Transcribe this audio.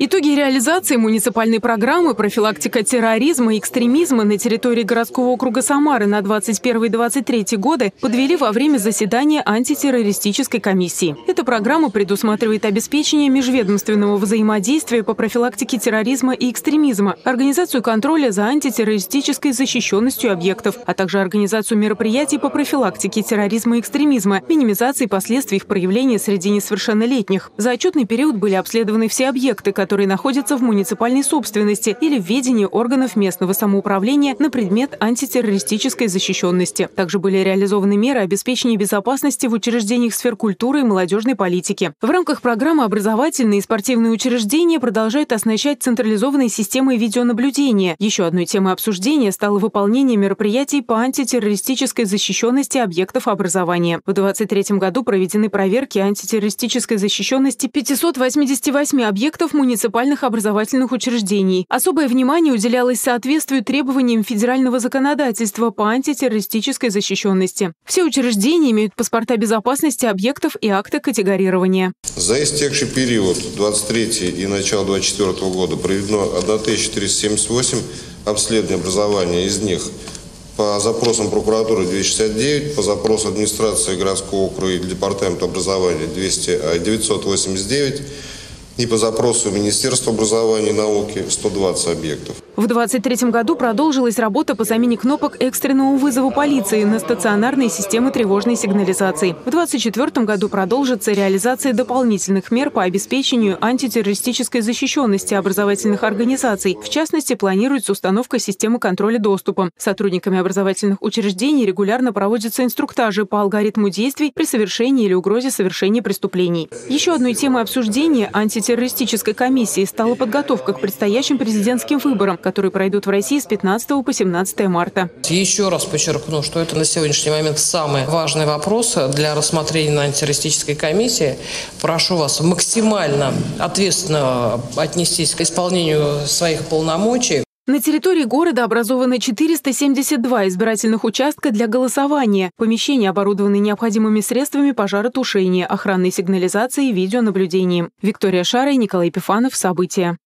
Итоги реализации муниципальной программы «Профилактика терроризма и экстремизма» на территории городского округа Самары на 2021-2023 годы подвели во время заседания антитеррористической комиссии. Эта программа предусматривает обеспечение межведомственного взаимодействия по профилактике терроризма и экстремизма, организацию контроля за антитеррористической защищенностью объектов, а также организацию мероприятий по профилактике терроризма и экстремизма, минимизации последствий их проявления среди несовершеннолетних. За отчетный период были обследованы все объекты, которые находятся в муниципальной собственности или в ведении органов местного самоуправления на предмет антитеррористической защищенности. Также были реализованы меры обеспечения безопасности в учреждениях сфер культуры и молодежной политики. В рамках программы образовательные и спортивные учреждения продолжают оснащать централизованной системой видеонаблюдения. Еще одной темой обсуждения стало выполнение мероприятий по антитеррористической защищенности объектов образования. В 2023 году проведены проверки антитеррористической защищенности 588 объектов муниципальных образовательных учреждений. Особое внимание уделялось соответствию требованиям федерального законодательства по антитеррористической защищенности. Все учреждения имеют паспорта безопасности объектов и акты категорирования. За истекший период 23 и начало 24 года проведено 1378 обследований образования, из них по запросам прокуратуры 269, по запросу администрации городского округа и департамента образования 989, и по запросу Министерства образования и науки 120 объектов. В 2023 году продолжилась работа по замене кнопок экстренного вызова полиции на стационарные системы тревожной сигнализации. В 2024 году продолжится реализация дополнительных мер по обеспечению антитеррористической защищенности образовательных организаций. В частности, планируется установка системы контроля доступа. Сотрудниками образовательных учреждений регулярно проводятся инструктажи по алгоритму действий при совершении или угрозе совершения преступлений. Еще одной темой обсуждения антитеррористической комиссии стала подготовка к предстоящим президентским выборам, которые пройдут в России с 15 по 17 марта. Еще раз подчеркну, что это на сегодняшний момент самые важные вопросы для рассмотрения на антитеррористической комиссии. Прошу вас максимально ответственно отнестись к исполнению своих полномочий. На территории города образованы 472 избирательных участка для голосования. Помещения оборудованы необходимыми средствами пожаротушения, охранной сигнализации и видеонаблюдением. Виктория Шара и Николай Епифанов. События.